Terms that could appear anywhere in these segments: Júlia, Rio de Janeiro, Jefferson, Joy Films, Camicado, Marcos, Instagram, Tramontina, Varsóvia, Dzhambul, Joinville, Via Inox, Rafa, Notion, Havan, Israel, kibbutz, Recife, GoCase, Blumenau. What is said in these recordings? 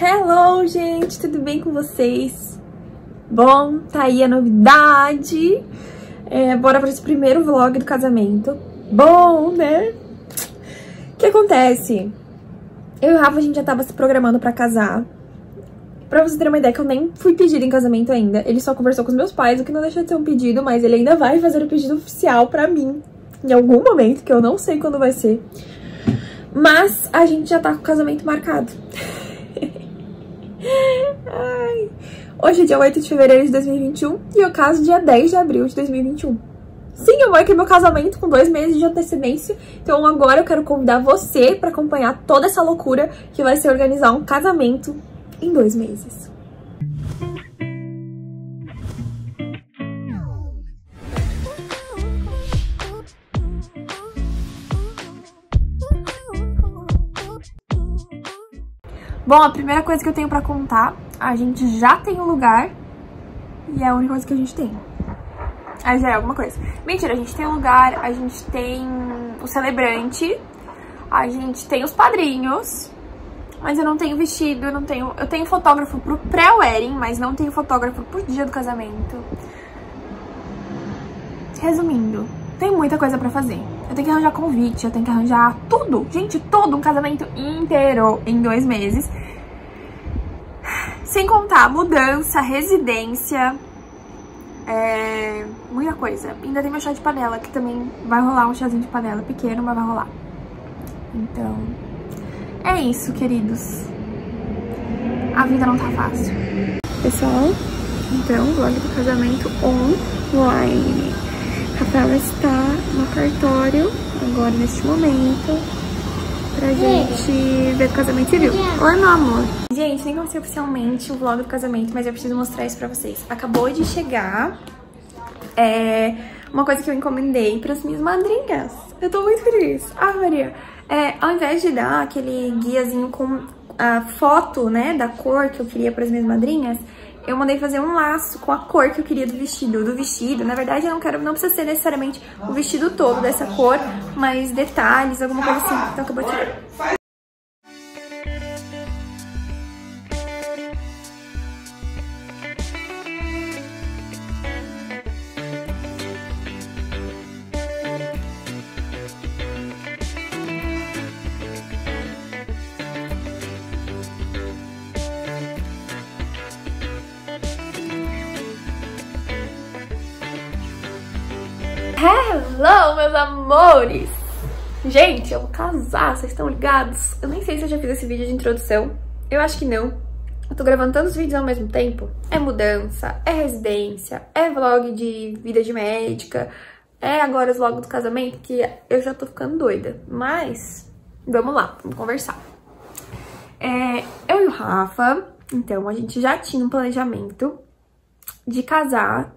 Hello, gente! Tudo bem com vocês? Bom, tá aí a novidade. Bora para esse primeiro vlog do casamento. Bom, né? O que acontece? Eu e o Rafa, a gente já tava se programando pra casar. Pra vocês terem uma ideia que eu nem fui pedida em casamento ainda. Ele só conversou com os meus pais, o que não deixa de ser um pedido, mas ele ainda vai fazer o pedido oficial pra mim. Em algum momento, que eu não sei quando vai ser. Mas a gente já tá com o casamento marcado. Ai. Hoje é dia 8 de fevereiro de 2021 e eu caso dia 10 de abril de 2021. Sim, eu marquei meu casamento com 2 meses de antecedência. Então agora eu quero convidar você pra acompanhar toda essa loucura que vai ser organizar um casamento em 2 meses. Bom, a primeira coisa que eu tenho pra contar, a gente já tem um lugar e é a única coisa que a gente tem. Aí já é alguma coisa. Mentira, a gente tem um lugar, a gente tem o celebrante, a gente tem os padrinhos, mas eu não tenho vestido, eu tenho fotógrafo pro pré-wedding, mas não tenho fotógrafo pro dia do casamento. Resumindo, tem muita coisa pra fazer. Eu tenho que arranjar convite, eu tenho que arranjar tudo. Gente, todo um casamento inteiro em 2 meses. Sem contar mudança, residência, muita coisa. Ainda tem meu chá de panela, que também vai rolar um chazinho de panela pequeno, mas vai rolar. Então, é isso, queridos. A vida não tá fácil. Pessoal, então, vlog do casamento online. Rafael está no cartório agora, neste momento, pra gente ver o casamento civil. Oi, meu amor. Gente, nem comecei oficialmente o vlog do casamento, mas eu preciso mostrar isso pra vocês. Acabou de chegar uma coisa que eu encomendei pras minhas madrinhas. Eu tô muito feliz. Ah, Maria. Ao invés de dar aquele guiazinho com a foto, né, da cor que eu queria pras minhas madrinhas, eu mandei fazer um laço com a cor que eu queria do vestido. Na verdade, eu não quero, não precisa ser necessariamente o vestido todo dessa cor, mas detalhes, alguma coisa assim. Então, acabou de tirar. Hello, meus amores! Gente, eu vou casar, vocês estão ligados? Eu nem sei se eu já fiz esse vídeo de introdução, eu acho que não. Eu tô gravando tantos vídeos ao mesmo tempo. É mudança, é residência, é vlog de vida de médica, é agora os vlogs do casamento, que eu já tô ficando doida. Mas, vamos lá, vamos conversar. Eu e o Rafa, então, a gente já tinha um planejamento de casar,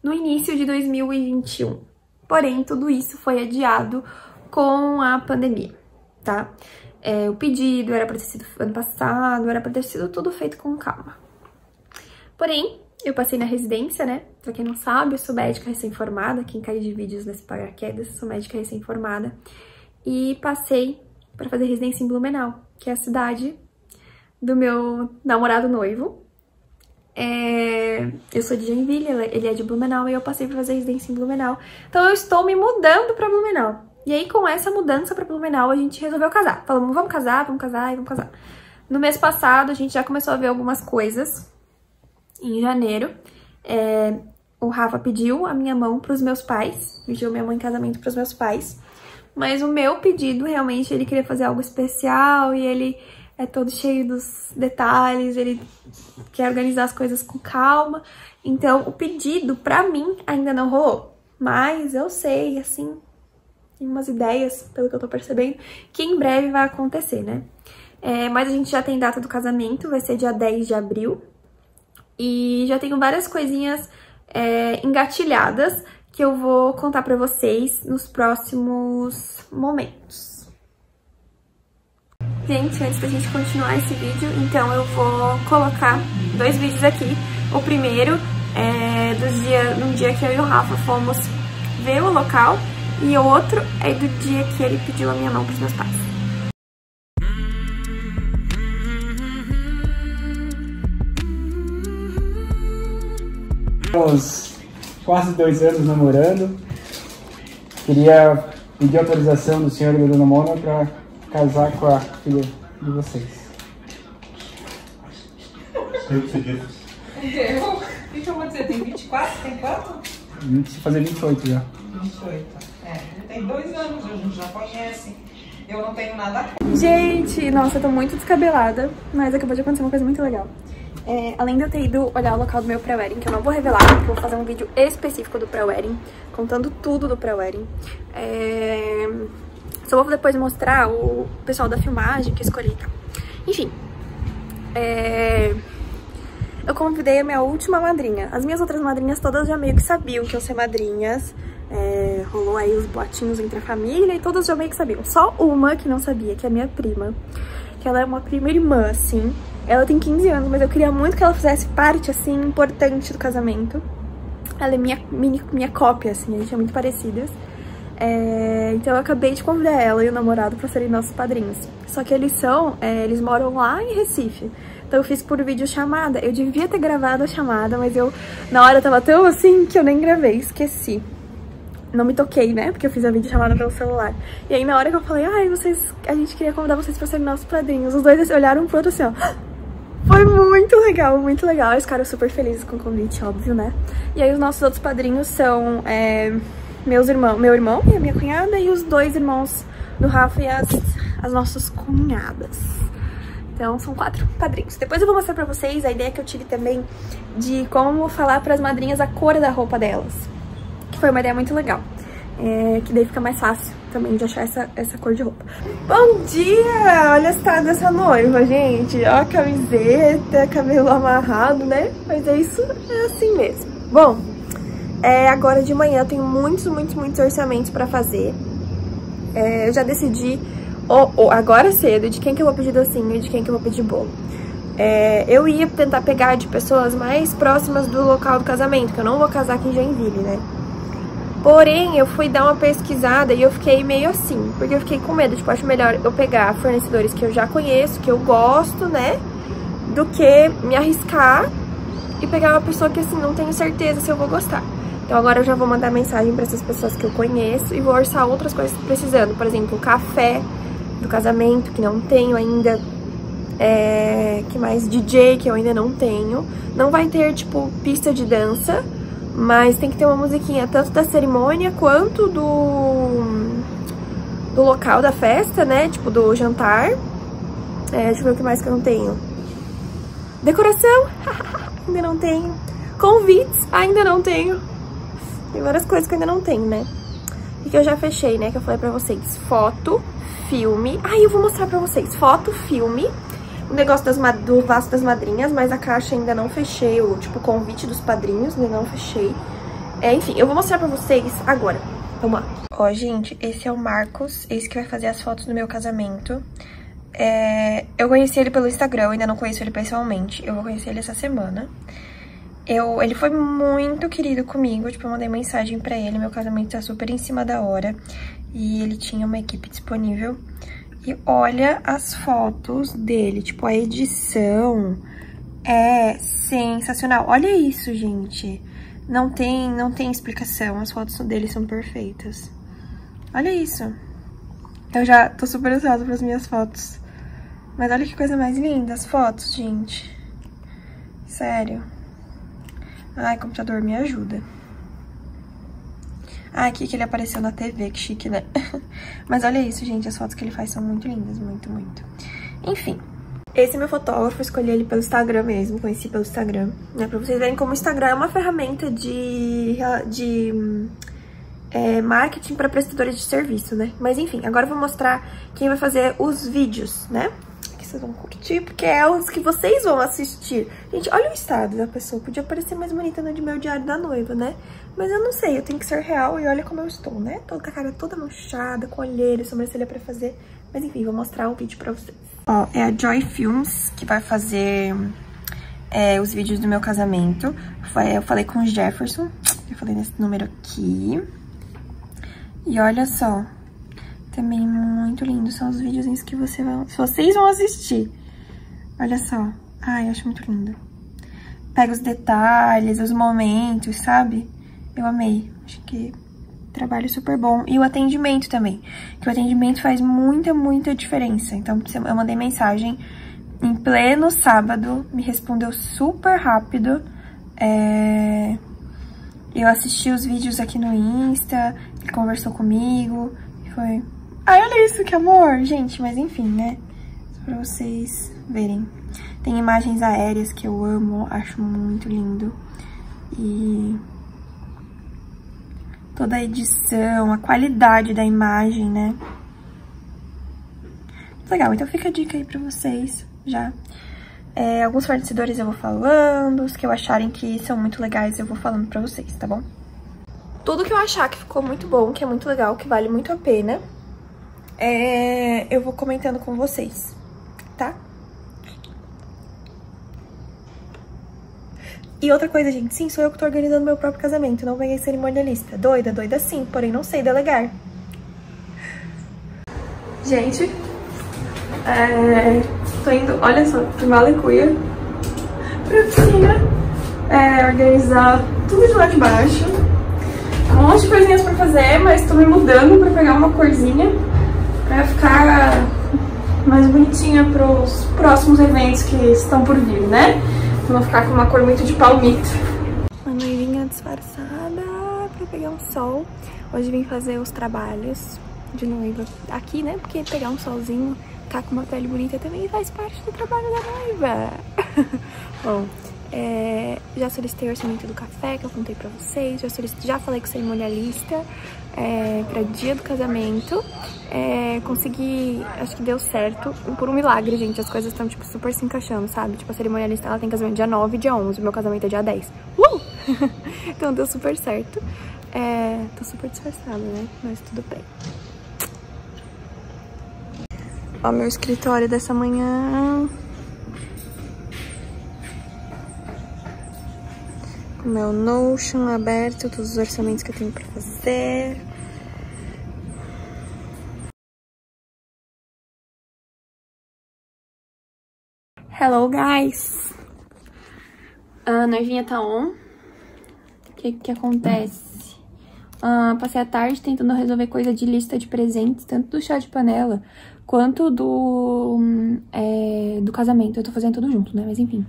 no início de 2021. Porém, tudo isso foi adiado com a pandemia, tá? O pedido era pra ter sido ano passado, era pra ter sido tudo feito com calma. Porém, eu passei na residência, né? Pra quem não sabe, eu sou médica recém-formada. Quem cai de vídeos nesse paraquedas, sou médica recém-formada. E passei pra fazer residência em Blumenau, que é a cidade do meu namorado noivo. Eu sou de Joinville, ele é de Blumenau e eu passei pra fazer residência em Blumenau. Então eu estou me mudando pra Blumenau. E aí com essa mudança pra Blumenau a gente resolveu casar. Falamos, vamos casar. No mês passado a gente já começou a ver algumas coisas. Em janeiro, o Rafa pediu a minha mão pros meus pais. Pediu minha mão em casamento pros meus pais. Mas o meu pedido, realmente, ele queria fazer algo especial e ele... é todo cheio dos detalhes, ele quer organizar as coisas com calma. Então, o pedido, pra mim, ainda não rolou. Mas eu sei, assim, tem umas ideias, pelo que eu tô percebendo, que em breve vai acontecer, né? Mas a gente já tem data do casamento, vai ser dia 10 de abril. E já tenho várias coisinhas engatilhadas que eu vou contar pra vocês nos próximos momentos. Gente, antes da gente continuar esse vídeo, então eu vou colocar 2 vídeos aqui. O primeiro é de um dia que eu e o Rafa fomos ver o local e o outro é do dia que ele pediu a minha mão pros meus pais. Estamos quase 2 anos namorando. Queria pedir autorização do senhor e da dona Mona para casar com a filha de vocês. Eu que você disse. Eu? O que eu vou dizer? Tem 24? Tem quanto? Preciso fazer 28 já. 28. É, tem 2 anos, a gente já conhece. Eu não tenho nada. Gente, nossa, eu tô muito descabelada, mas acabou de acontecer uma coisa muito legal. É, além de eu ter ido olhar o local do meu pré-wedding, que eu não vou revelar, porque eu vou fazer um vídeo específico do pré-wedding, contando tudo do pré-wedding. Só vou depois mostrar o pessoal da filmagem que eu escolhi, tá? Enfim, eu convidei a minha última madrinha. As minhas outras madrinhas todas já meio que sabiam que iam ser madrinhas. Rolou aí os boatinhos entre a família e todas já meio que sabiam. Só uma que não sabia, que é a minha prima. Que ela é uma prima irmã, assim. Ela tem 15 anos, mas eu queria muito que ela fizesse parte, assim, importante do casamento. Ela é minha cópia, assim, a gente é muito parecidas. Então eu acabei de convidar ela e o namorado pra serem nossos padrinhos. Só que eles são, eles moram lá em Recife. Então eu fiz por videochamada. Eu devia ter gravado a chamada, mas eu, na hora, tava tão assim que eu nem gravei, esqueci. Não me toquei, né? Porque eu fiz a videochamada pelo celular. E aí na hora que eu falei, ai, a gente queria convidar vocês pra serem nossos padrinhos. Os dois olharam um pro outro assim, ó. Foi muito legal, muito legal. Eles ficaram super felizes com o convite, óbvio, né? E aí os nossos outros padrinhos são meu irmão e a minha cunhada, e os 2 irmãos do Rafa e as nossas cunhadas. Então, são 4 padrinhos. Depois eu vou mostrar pra vocês a ideia que eu tive também de como falar pras madrinhas a cor da roupa delas. Que foi uma ideia muito legal. Que daí fica mais fácil também de achar essa cor de roupa. Bom dia! Olha o estado dessa noiva, gente. Ó a camiseta, cabelo amarrado, né? Mas é isso, é assim mesmo. Bom, agora de manhã eu tenho muitos orçamentos pra fazer. Eu já decidi agora cedo de quem que eu vou pedir docinho e de quem que eu vou pedir bolo. Eu ia tentar pegar de pessoas mais próximas do local do casamento, que eu não vou casar aqui em Joinville, né? Porém, eu fui dar uma pesquisada e eu fiquei meio assim, porque eu fiquei com medo, tipo, acho melhor eu pegar fornecedores que eu já conheço, que eu gosto, né, do que me arriscar e pegar uma pessoa que, assim, não tenho certeza se eu vou gostar. Então agora eu já vou mandar mensagem pra essas pessoas que eu conheço e vou orçar outras coisas precisando, por exemplo, café do casamento, que não tenho ainda, que mais, DJ, que eu ainda não tenho, não vai ter, tipo, pista de dança. Mas tem que ter uma musiquinha tanto da cerimônia quanto do local da festa, né? Tipo, do jantar. Deixa eu ver o que mais que eu não tenho. Decoração, ainda não tenho. Convites, ainda não tenho. Tem várias coisas que eu ainda não tenho, né? E que eu já fechei, né? Que eu falei pra vocês. Foto, filme. Aí eu vou mostrar pra vocês. Foto, filme. O negócio do vaso das madrinhas, mas a caixa ainda não fechei, o convite dos padrinhos ainda não fechei. Enfim, eu vou mostrar pra vocês agora. Vamos lá. Ó, gente, esse é o Marcos, esse que vai fazer as fotos do meu casamento. Eu conheci ele pelo Instagram, eu ainda não conheço ele pessoalmente. Eu vou conhecer ele essa semana. Ele foi muito querido comigo, tipo, eu mandei mensagem pra ele. Meu casamento tá super em cima da hora e ele tinha uma equipe disponível. E olha as fotos dele, tipo, a edição é sensacional. Olha isso, gente. Não tem explicação, as fotos dele são perfeitas. Olha isso. Eu já tô super ansiosa para as minhas fotos. Mas olha que coisa mais linda as fotos, gente. Sério. Ai, computador, me ajuda. Ah, aqui que ele apareceu na TV, que chique, né? Mas olha isso, gente, as fotos que ele faz são muito lindas, muito. Enfim, esse meu fotógrafo, escolhi ele pelo Instagram mesmo, conheci pelo Instagram, né? Pra vocês verem como o Instagram é uma ferramenta de marketing pra prestadores de serviço, né? Mas enfim, agora eu vou mostrar quem vai fazer os vídeos, né? Que vocês vão curtir, porque é os que vocês vão assistir. Gente, olha o estado da pessoa. Podia parecer mais bonita no meu diário da noiva, né? Mas eu não sei, eu tenho que ser real. E olha como eu estou, né? Tô com a cara toda manchada, com olheira, sobrancelha pra fazer. Mas enfim, vou mostrar o vídeo pra vocês. Ó, é a Joy Films que vai fazer os vídeos do meu casamento. Eu falei com o Jefferson. Eu falei nesse número aqui. E olha só. Também muito lindo, são os videozinhos que vocês vão assistir. Olha só. Ai, acho muito lindo. pega os detalhes, os momentos, sabe? Eu amei. Acho que trabalho super bom. E o atendimento também, que o atendimento faz muita, muita diferença. Então, eu mandei mensagem em pleno sábado, me respondeu super rápido. Eu assisti os vídeos aqui no Insta, ele conversou comigo, e foi... Ai, olha isso, que amor! Gente, mas enfim, né? Só pra vocês verem. Tem imagens aéreas que eu amo, acho muito lindo. E... toda a edição, a qualidade da imagem, né? Legal, então fica a dica aí pra vocês, já. Alguns fornecedores eu vou falando, os que eu acharem que são muito legais eu vou falando pra vocês, tá bom? Tudo que eu achar que ficou muito bom, que é muito legal, que vale muito a pena, eu vou comentando com vocês, tá? E outra coisa, gente, sim, sou eu que tô organizando meu próprio casamento, não venha cerimonialista. Doida, doida sim, porém não sei delegar. Gente... tô indo, olha só, de malecuia pra piscina, organizar tudo de lá de baixo. Um monte de coisinhas pra fazer, mas tô me mudando pra pegar uma corzinha pra ficar mais bonitinha pros próximos eventos que estão por vir, né? Não ficar com uma cor muito de palmito. Uma noivinha disfarçada pra pegar um sol. Hoje vim fazer os trabalhos de noiva aqui, né? Porque pegar um solzinho, ficar com uma pele bonita também faz parte do trabalho da noiva. Bom, já solicitei o orçamento do café, que eu contei pra vocês. Já falei com o cerimonialista pra dia do casamento. Consegui, acho que deu certo. Por um milagre, gente, as coisas estão tipo, super se encaixando, sabe? Tipo, a cerimonialista, ela tem casamento dia 9 e dia 11. O meu casamento é dia 10. Então deu super certo. Tô super disfarçada, né? Mas tudo bem. Ó, meu escritório dessa manhã. O meu Notion aberto, todos os orçamentos que eu tenho pra fazer. Hello, guys! A noivinha tá on. O que acontece? Passei a tarde tentando resolver coisa de lista de presentes, tanto do chá de panela... quanto do casamento. Eu tô fazendo tudo junto, né? Mas enfim.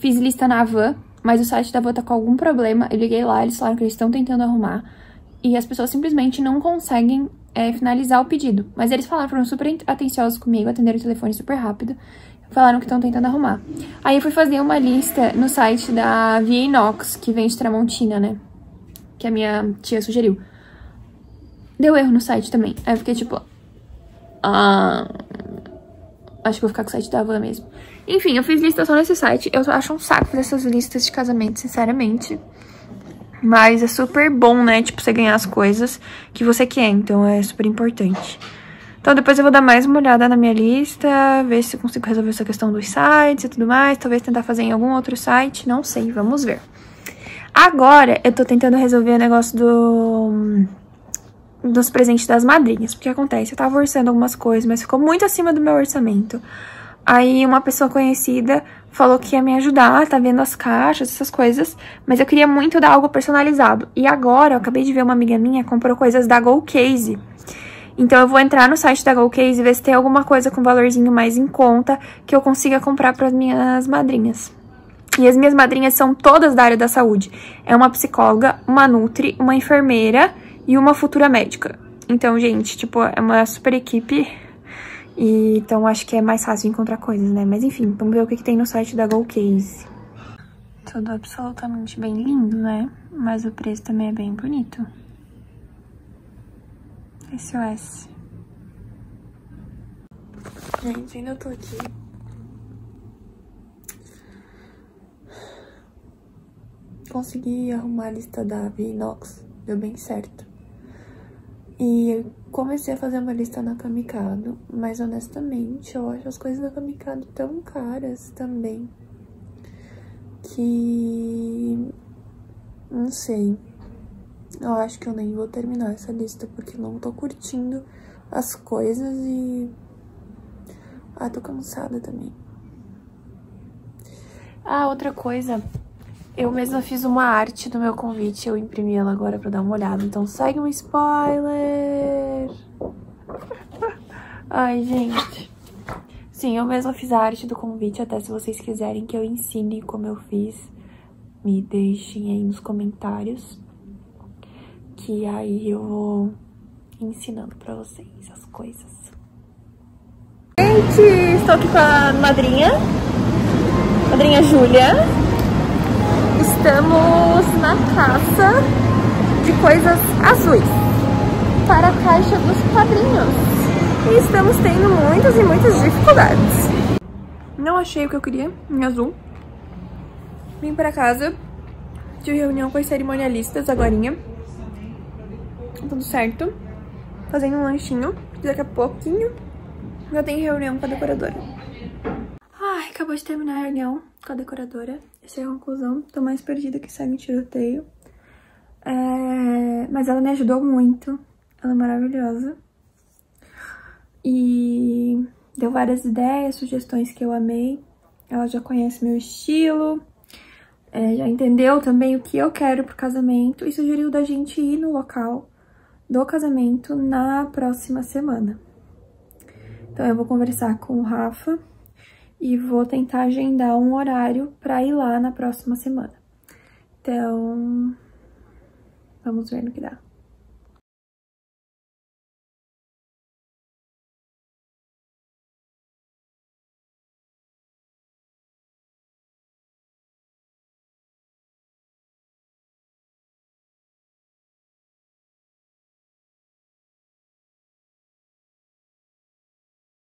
Fiz lista na Havan, mas o site da Havan tá com algum problema. Eu liguei lá, eles falaram que eles estão tentando arrumar. E as pessoas simplesmente não conseguem finalizar o pedido. Mas eles falaram, foram super atenciosos comigo, atenderam o telefone super rápido. Falaram que estão tentando arrumar. Aí eu fui fazer uma lista no site da Via Inox, que vem de Tramontina, né? Que a minha tia sugeriu. Deu erro no site também. Aí eu fiquei tipo... acho que vou ficar com o site da Havan mesmo. Enfim, eu fiz lista só nesse site. Eu acho um saco dessas listas de casamento, sinceramente. Mas é super bom, né? Tipo, você ganhar as coisas que você quer. Então é super importante. Então depois eu vou dar mais uma olhada na minha lista, ver se eu consigo resolver essa questão dos sites e tudo mais. Talvez tentar fazer em algum outro site. Não sei, vamos ver. Agora eu tô tentando resolver o negócio dos presentes das madrinhas, porque acontece, eu tava orçando algumas coisas, mas ficou muito acima do meu orçamento. Aí uma pessoa conhecida falou que ia me ajudar, tá vendo as caixas, essas coisas, mas eu queria muito dar algo personalizado. E agora, eu acabei de ver uma amiga minha, comprou coisas da GoCase. Então eu vou entrar no site da GoCase e ver se tem alguma coisa com valorzinho mais em conta que eu consiga comprar pras minhas madrinhas. E as minhas madrinhas são todas da área da saúde. É uma psicóloga, uma nutri, uma enfermeira... e uma futura médica. Então, gente, tipo, é uma super equipe. E, então, acho que é mais fácil encontrar coisas, né? Mas, enfim, vamos ver o que tem no site da GoCase. Tudo absolutamente bem lindo, né? Mas o preço também é bem bonito. SOS. Gente, ainda tô aqui. Consegui arrumar a lista da Via Inox. Deu bem certo. E eu comecei a fazer uma lista na Camicado, mas honestamente eu acho as coisas da Camicado tão caras também que... não sei. Eu acho que eu nem vou terminar essa lista porque não tô curtindo as coisas e... ah, tô cansada também. Ah, outra coisa, eu mesma fiz uma arte do meu convite, eu imprimi ela agora pra dar uma olhada, então segue um spoiler! Ai, gente... Sim, eu mesma fiz a arte do convite, até se vocês quiserem que eu ensine como eu fiz, me deixem aí nos comentários, que aí eu vou ensinando pra vocês as coisas. Gente, estou aqui com a madrinha Júlia. Estamos na caça de coisas azuis para a caixa dos padrinhos. E estamos tendo muitas e muitas dificuldades. Não achei o que eu queria em azul. Vim pra casa. Tive reunião com os cerimonialistas agorinha. Tudo certo. Fazendo um lanchinho. Daqui a pouquinho já tem reunião com a decoradora. Ai, acabou de terminar a reunião com a decoradora. Essa é a conclusão. Tô mais perdida que sai em tiroteio. Mas ela me ajudou muito. Ela é maravilhosa. E deu várias ideias, sugestões que eu amei. Ela já conhece meu estilo, já entendeu também o que eu quero pro casamento e sugeriu da gente ir no local do casamento na próxima semana. Então eu vou conversar com o Rafa e vou tentar agendar um horário pra ir lá na próxima semana. Então, vamos ver no que dá.